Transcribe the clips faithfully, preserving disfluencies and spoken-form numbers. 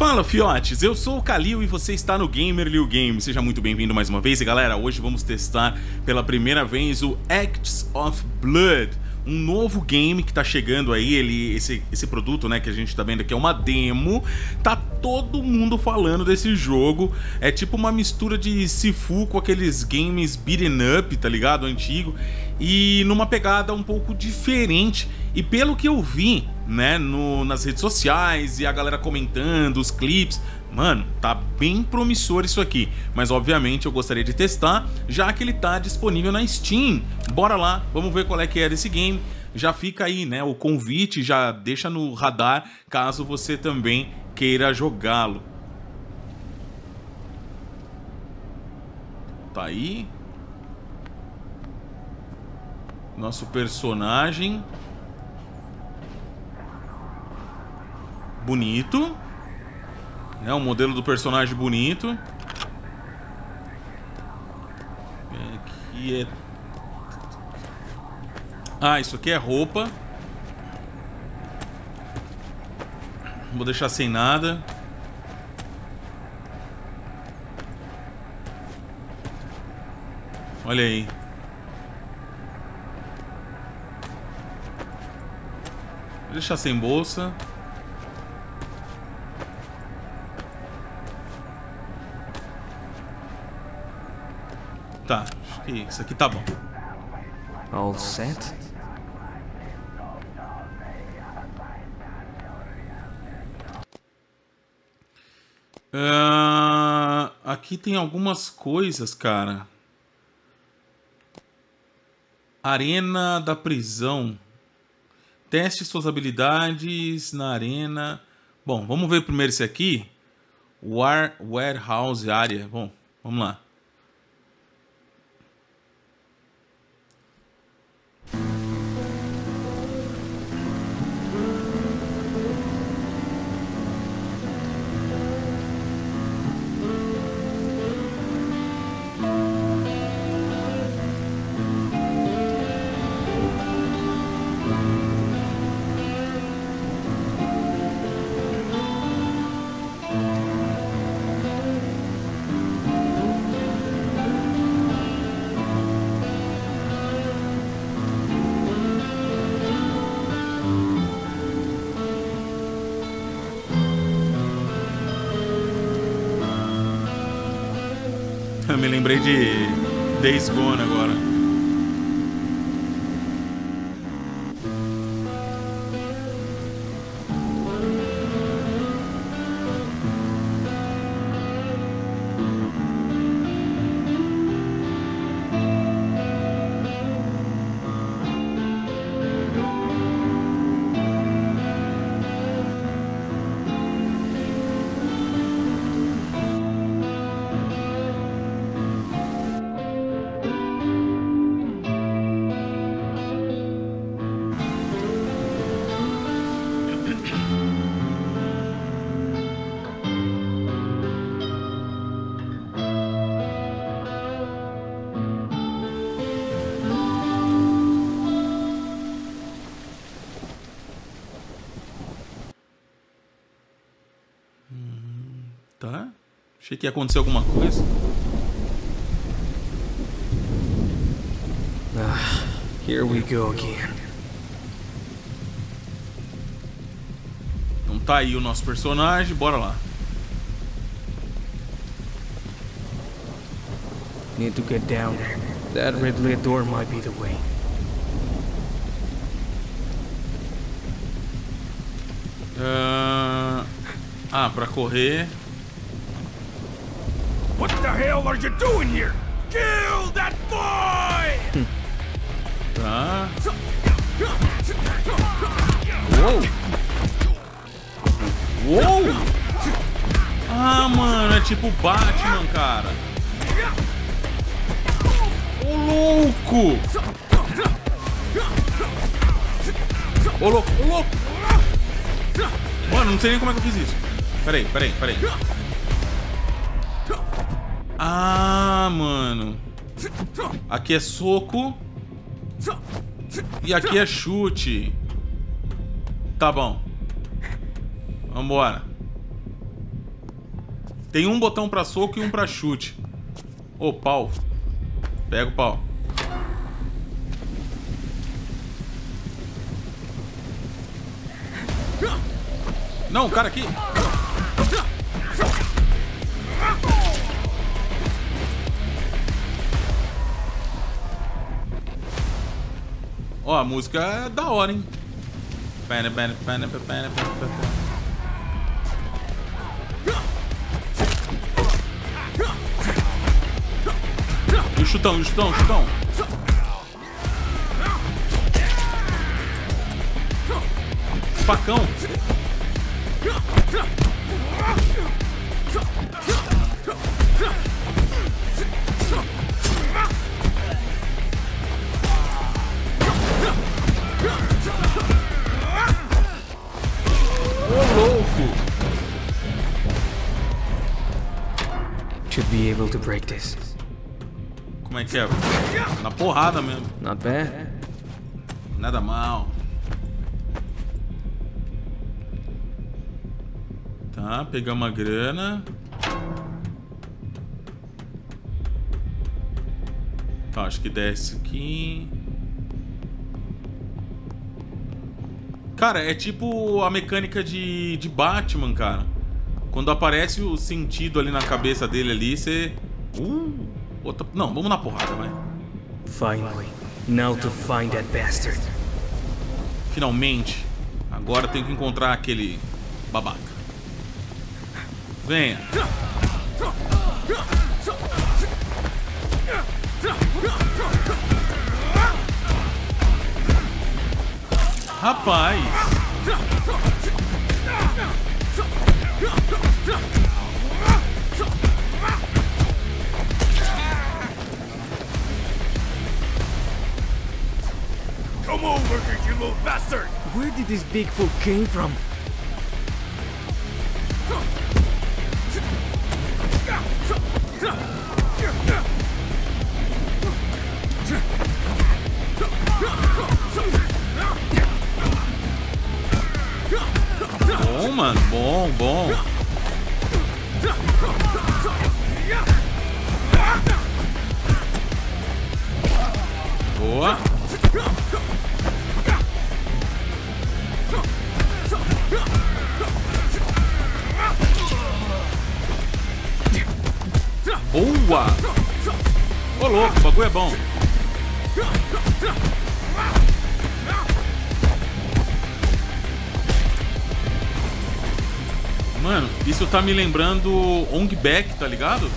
Fala, fiotes, eu sou o Kalil e você está no Gamer Liu Game. Seja muito bem-vindo mais uma vez e galera, hoje vamos testar pela primeira vez o Acts of Blood, um novo game que tá chegando aí. Ele, esse, esse produto, né, que a gente tá vendo aqui é uma demo, tá todo mundo falando desse jogo. É tipo uma mistura de Sifu com aqueles games beaten up, tá ligado, antigo, e numa pegada um pouco diferente. E pelo que eu vi, né, no, nas redes sociais e a galera comentando, os clipes, mano, tá bem promissor isso aqui. Mas obviamente eu gostaria de testar, já que ele tá disponível na Steam. Bora lá, vamos ver qual é que é desse game. Já fica aí, né, o convite, já deixa no radar caso você também queira jogá-lo. Tá aí nosso personagem. Bonito, né? O modelo do personagem bonito. Aqui é... Ah, isso aqui é roupa. Vou deixar sem nada. Olha aí. Vou deixar sem bolsa. Tá, acho que isso aqui tá bom. All set. Uh, aqui tem algumas coisas, cara. Arena da prisão. Teste suas habilidades na arena. Bom, vamos ver primeiro esse aqui. War, warehouse área. Bom, vamos lá. Me lembrei de Days Gone agora. Tá? Achei que ia acontecer alguma coisa. Ah, here we go again. Então tá aí o nosso personagem, bora lá. Need to get down there. That red lit door might be the way. Uh... Ah, pra correr. What the hell are you doing here? Kill that boy! Tá. Uou! Uou! Ah, mano, é tipo Batman, cara. Ô, louco! Ô, louco! Ô, louco! Mano, não sei nem como é que eu fiz isso. Peraí, peraí, peraí. Ah, mano. Aqui é soco. E aqui é chute. Tá bom. Vambora. Tem um botão pra soco e um pra chute. Ô, oh, pau. Pega o pau. Não, o cara aqui. Ó, oh, a música é da hora, hein? E o chutão, e o chutão, o chutão. Facão. Should be able to break this. Como é que é? Na porrada mesmo. Not bad. Nada mal. Tá, pegar uma grana. Tá, acho que desce aqui. Cara, é tipo a mecânica de, de Batman, cara. Quando aparece o sentido ali na cabeça dele ali, você... Uh, outra... Não, vamos na porrada, vai. Finally. Now to find that bastard. Finalmente. Agora tenho que encontrar aquele babaca. Venha. Rapaz! Come over here, you little bastard! Where did this big fool came from? Bom, mano, bom, bom. Boa. Boa. Ô, louco, o bagulho é bom. Mano, isso tá me lembrando Ong Bek, tá ligado?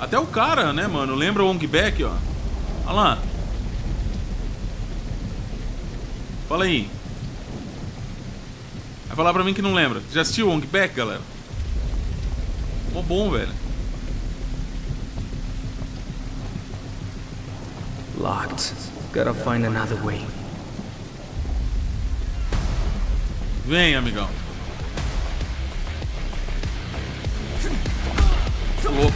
Até o cara, né, mano? Lembra o Ong Bek, ó. Olha lá. Fala aí. Vai falar pra mim que não lembra. Já assistiu o Ong Bek, galera? Mó bom, velho. Locked. Gotta find another way. Vem, amigão. Louco.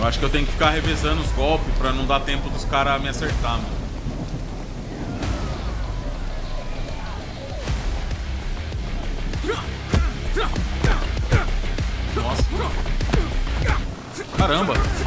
Eu acho que eu tenho que ficar revezando os golpes pra não dar tempo dos caras me acertar, mano. Caramba! Nossa,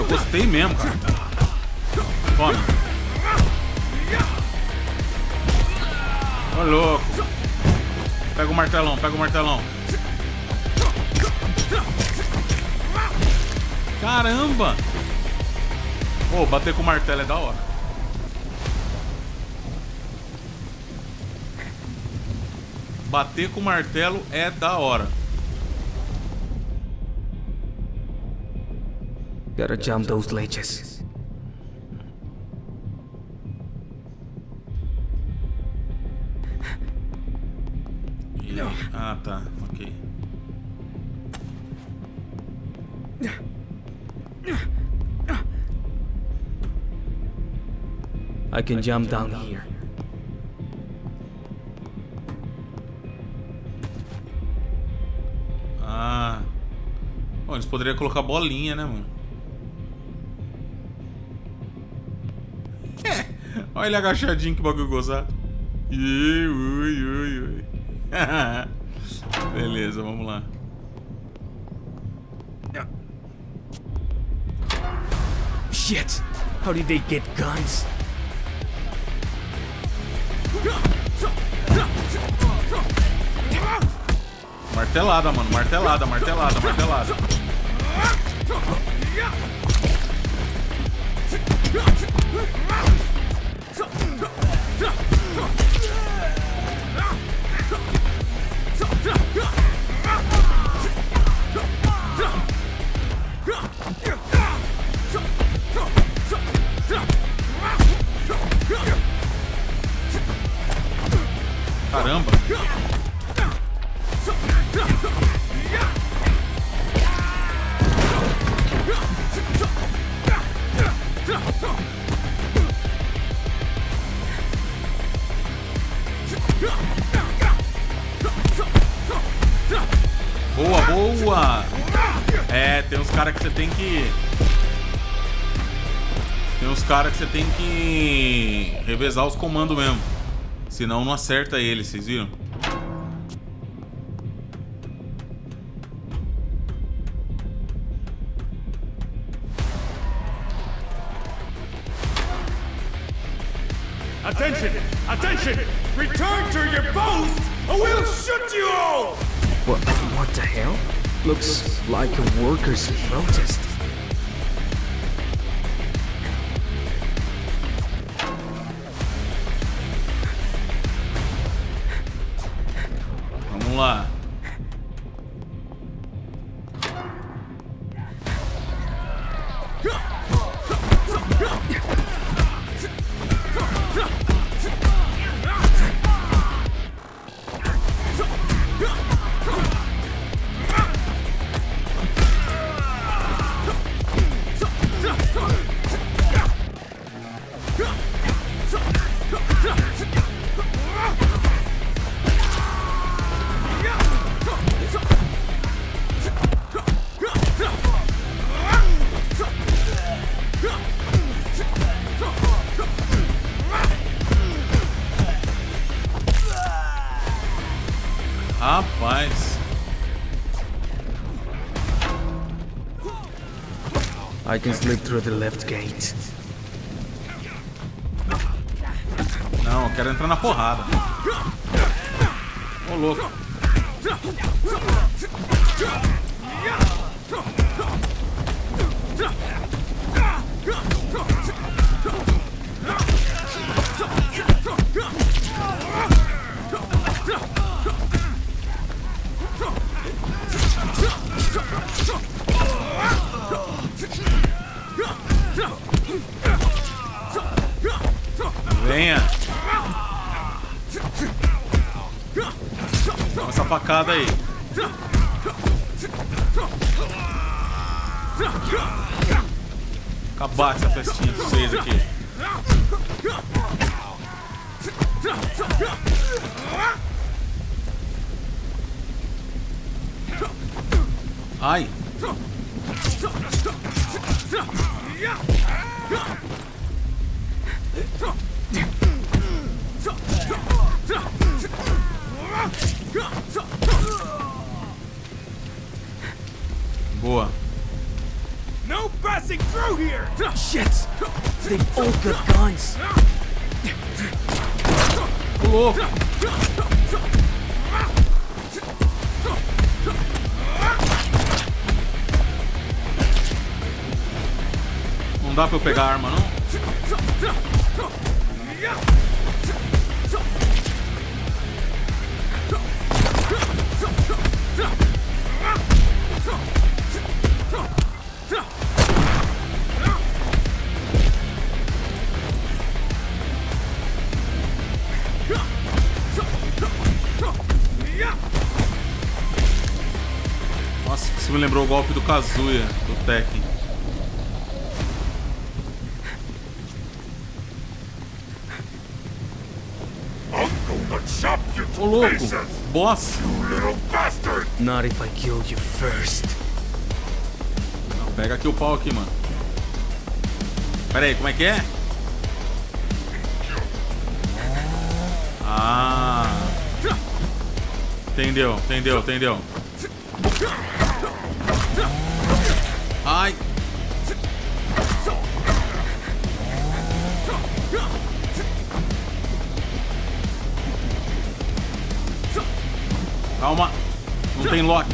eu gostei mesmo, cara. Toma. Ô, louco. Pega o martelão, pega o martelão. Caramba! Ô, bater com o martelo é da hora. Bater com o martelo é da hora. Gotta jump those ledges. E... Ah, tá. Ok. I can jump down here. Ah. Bom, eles poderiam colocar bolinha, né, mano? Olha ele agachadinho, que bagulho gozado. Ui, ui, ui, ui. Beleza, vamos lá. Shit! How did they get guns? Martelada, mano, martelada, martelada, martelada. Caramba. Boa, boa. É, tem uns caras que você tem que... Tem uns caras que você tem que revezar os comandos mesmo. Senão não acerta ele, vocês viram? Attention! Attention! Return to your post or we'll shoot you all! What, what the hell? Looks like a workers' protest. Vamos lá. I can slip through the left gate. Não, eu quero entrar na porrada. Ô, louco. Venha. Dá essa facada aí. Acabar essa festinha de vocês aqui. Ai. Boa. No passing through here. Shit. They've all got guns. Pulou. Não dá pra eu pegar a arma, não? Isso me lembrou o golpe do Kazuya, do Tekken. Ô louco, boss! Not if I killed you first. Não, pega aqui o pau aqui, mano. Pera aí, como é que é? Ah, entendeu, entendeu, entendeu. Ai. Calma, não tem lock.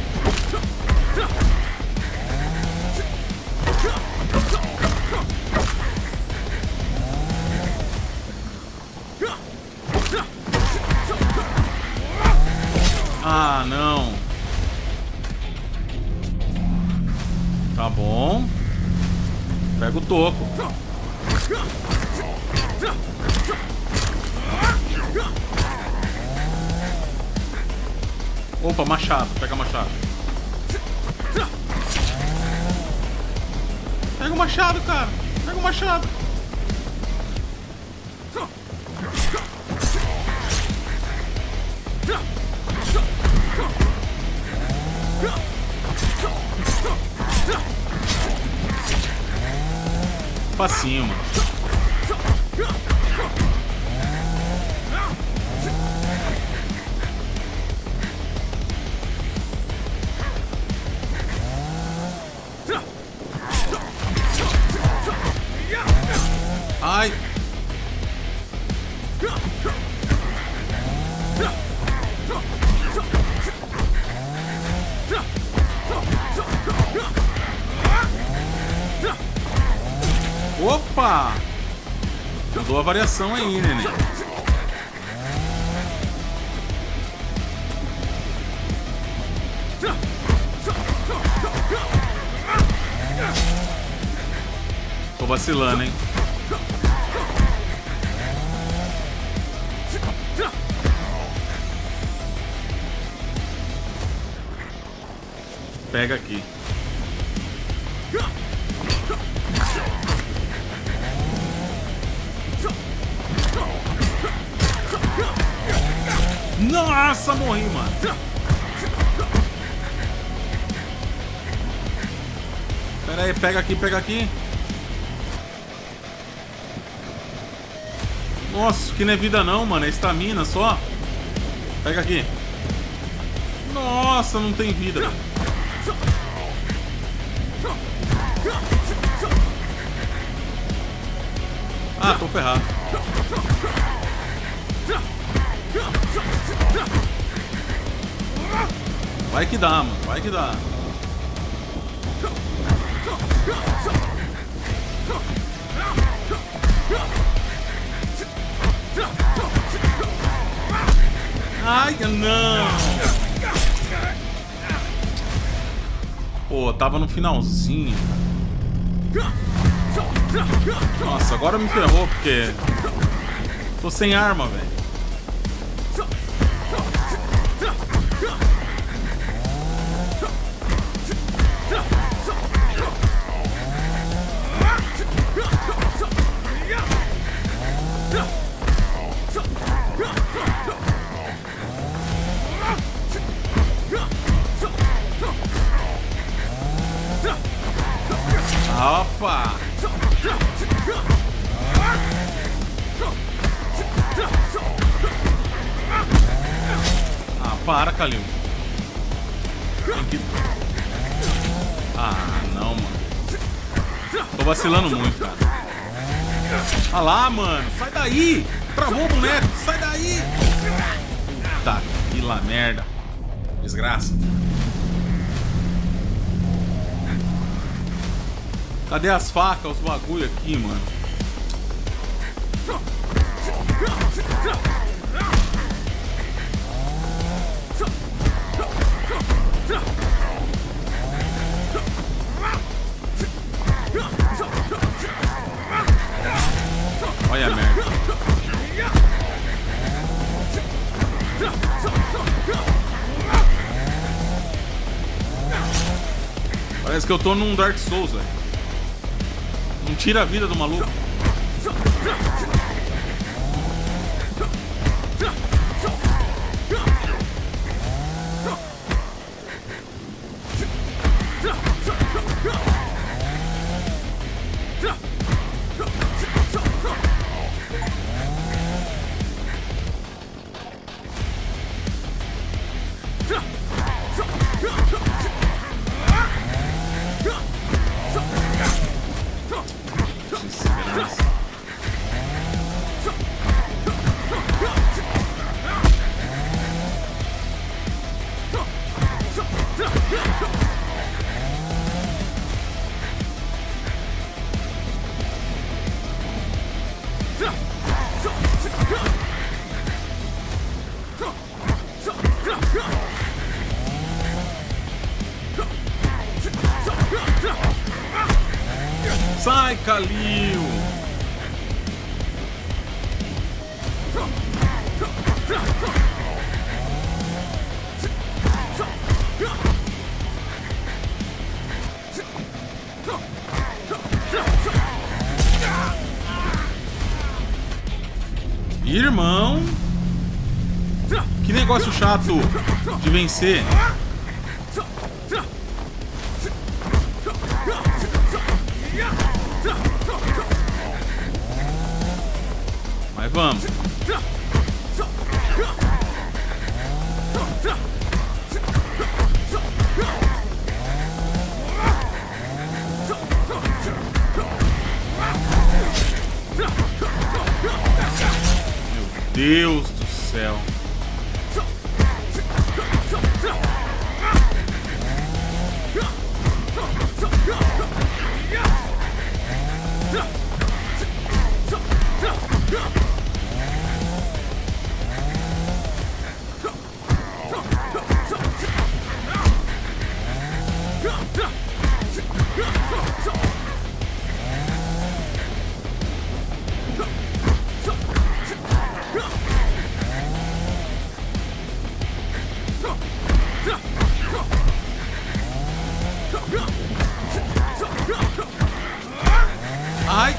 Ah, não. Tá bom. Pega o toco. Opa, machado. Pega o machado. Pega o machado, cara. Pega o machado. Pra cima. Ai. Opa! Mudou a variação aí, neném. Tô vacilando, hein? Pega aqui. Nossa, morri, mano. Pera aí, pega aqui, pega aqui. Nossa, isso aqui não é vida não, mano. É estamina só. Pega aqui. Nossa, não tem vida. Ah, tô ferrado. Vai que dá, mano. Vai que dá. Ai, não. Pô, tava no finalzinho. Nossa, agora me ferrou, porque tô sem arma, velho. Opa! Ah, para, Kalil. Tem que... Ah, não, mano. Tô vacilando muito, cara. Ah lá, mano. Sai daí! Travou o boneco. Sai daí! Puta que lá merda. Desgraça. Cadê as facas, os bagulho aqui, mano? Olha a merda. Parece que eu tô num Dark Souls, velho. Não tira a vida do maluco. Sai, Kalil! Irmão! Que negócio chato de vencer! Vamos. Meu Deus do céu. Ai!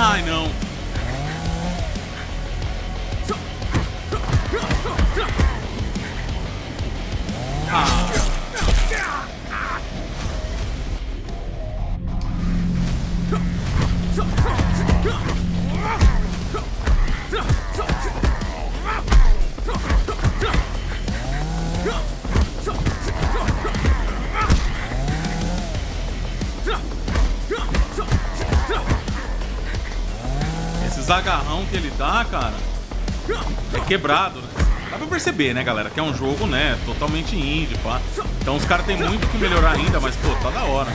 Ai, não. Ah. Agarrão que ele dá, cara, é quebrado, né? Dá pra perceber, né, galera, que é um jogo, né, totalmente indie, pá. Então os caras tem muito que melhorar ainda, mas, pô, tá da hora.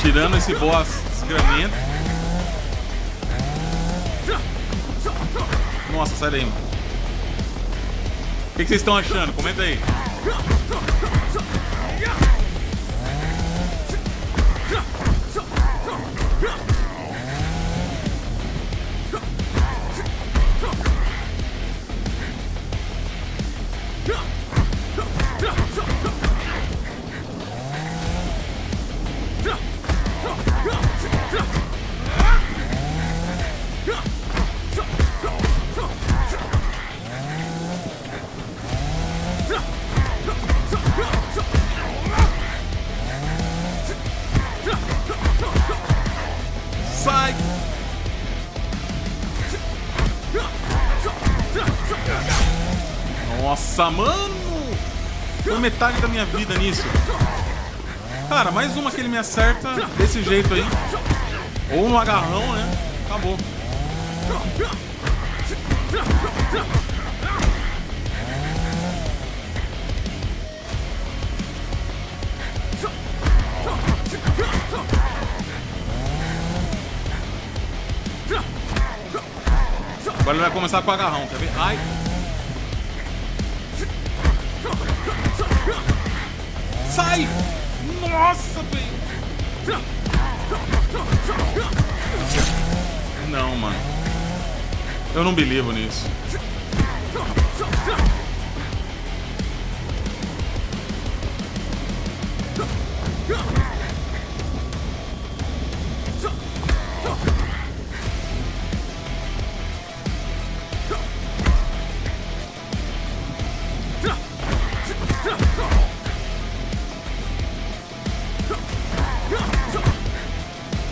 Tirando esse boss desgramento. Nossa, sai daí, mano. O que que vocês estão achando? Comenta aí. Nossa, mano! Foi metade da minha vida nisso. Cara, mais uma que ele me acerta desse jeito aí. Ou no agarrão, né? Acabou. Agora ele vai começar com o agarrão, quer ver? Ai! Sai! Nossa, velho! Não, mano. Eu não belivo nisso.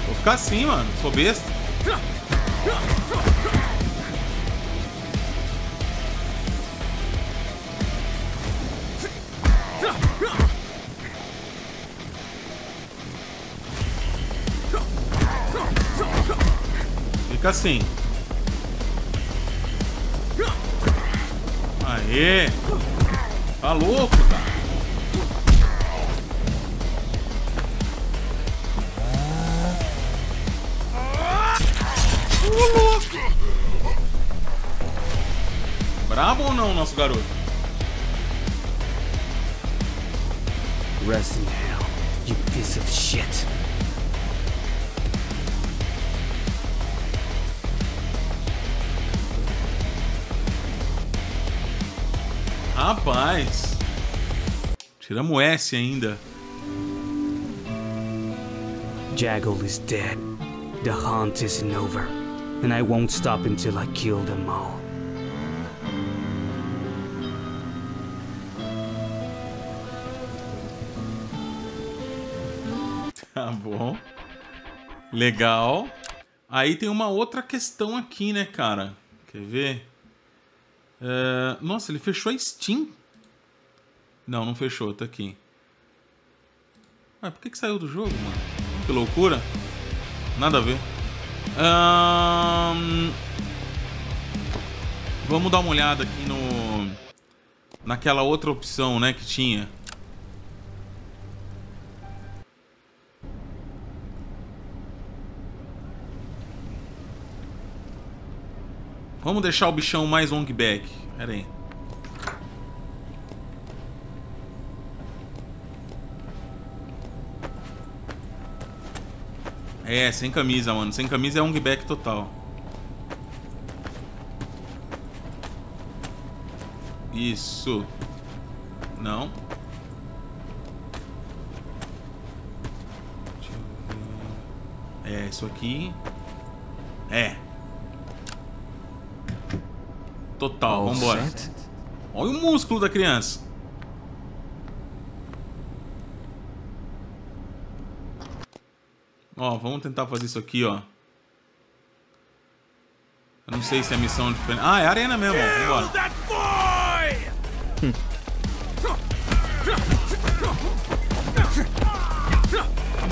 Vou ficar assim, mano. Sou besta. Fica assim. Aê! Tá louco, cara. Ô, louco! Brabo ou não, nosso garoto? Rest in hell, you piece of shit. Rapaz, tiramos o S ainda. Jaggle is dead. The hunt isn't over, and I won't stop until I kill them all. Tá bom. Legal. Aí tem uma outra questão aqui, né, cara? Quer ver? Uh, nossa, ele fechou a Steam? Não, não fechou, tá aqui. Ué, por que que saiu do jogo, mano? Que loucura. Nada a ver. Um... Vamos dar uma olhada aqui no... naquela outra opção, né, que tinha. Vamos deixar o bichão mais Ong Bek. Pera aí. É, sem camisa, mano. Sem camisa é Ong Bek total. Isso. Não. Deixa eu ver. É, isso aqui. É. Total, vambora. Olha o músculo da criança. Ó, vamos tentar fazer isso aqui, ó. Eu não sei se é missão diferente. Ah, é arena mesmo, ó. Vambora.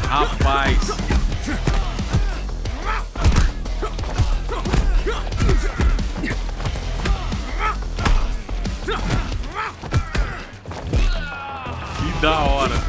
Rapaz. Que da hora.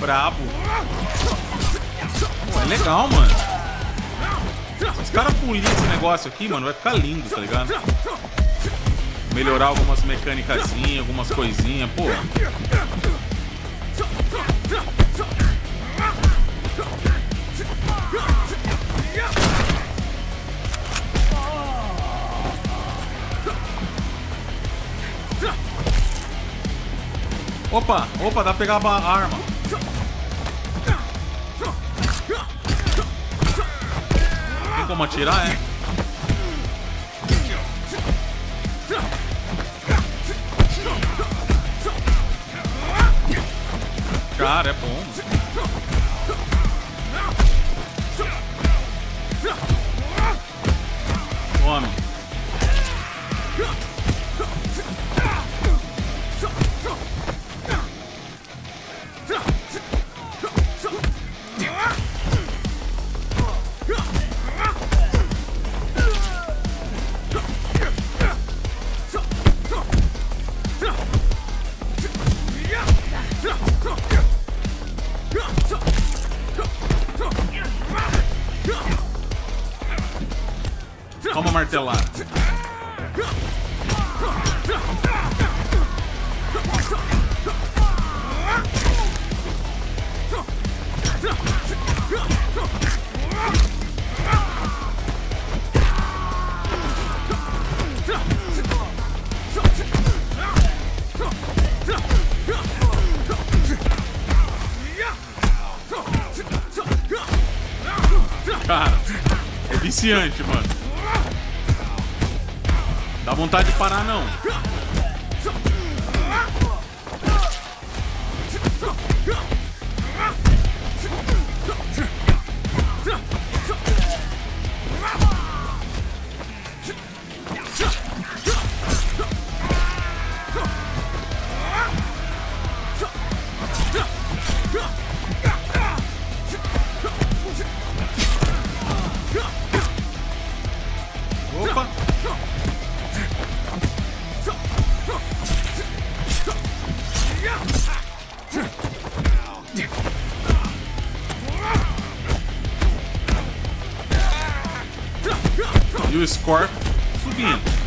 Brabo. Pô, é legal, mano. Os caras polirem esse negócio aqui, mano, vai ficar lindo, tá ligado? Melhorar algumas mecânicazinhas, algumas coisinhas, pô. Opa, opa, dá pra pegar a arma. Tem como atirar, é? Cara, é bom. Tome. Vamos martelar. Cara, é viciante, mano. Dá vontade de parar, não. O score subindo.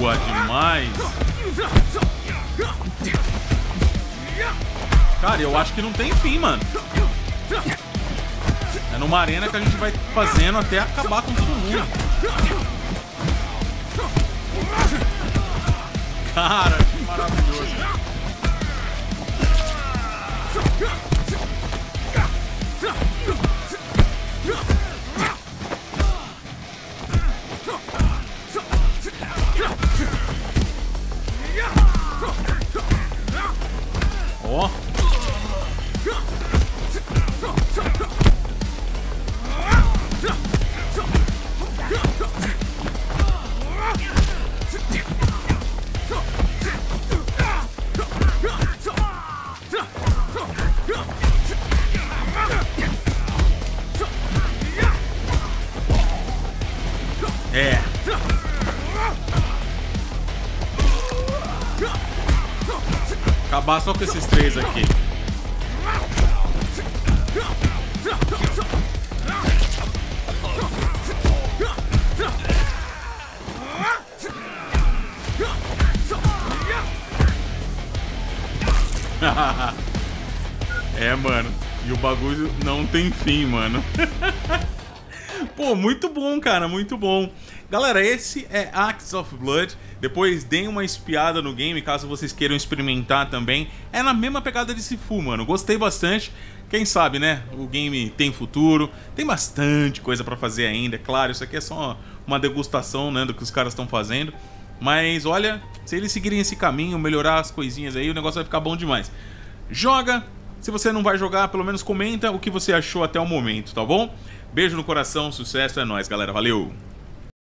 Boa demais. Cara, eu acho que não tem fim, mano. É numa arena que a gente vai fazendo até acabar com todo mundo. Cara, que maravilhoso. Ó. É. Acabar só com esses três aqui. É, mano. E o bagulho não tem fim, mano. Pô, muito bom, cara, muito bom. Galera, esse é Acts of Blood. Depois deem uma espiada no game, caso vocês queiram experimentar também. É na mesma pegada de Sifu, mano. Gostei bastante. Quem sabe, né? O game tem futuro. Tem bastante coisa pra fazer ainda, claro. Isso aqui é só uma degustação, né, do que os caras estão fazendo. Mas, olha, se eles seguirem esse caminho, melhorar as coisinhas aí, o negócio vai ficar bom demais. joga. Se você não vai jogar, pelo menos comenta o que você achou até o momento, tá bom? Beijo no coração, sucesso, é nóis, galera. Valeu!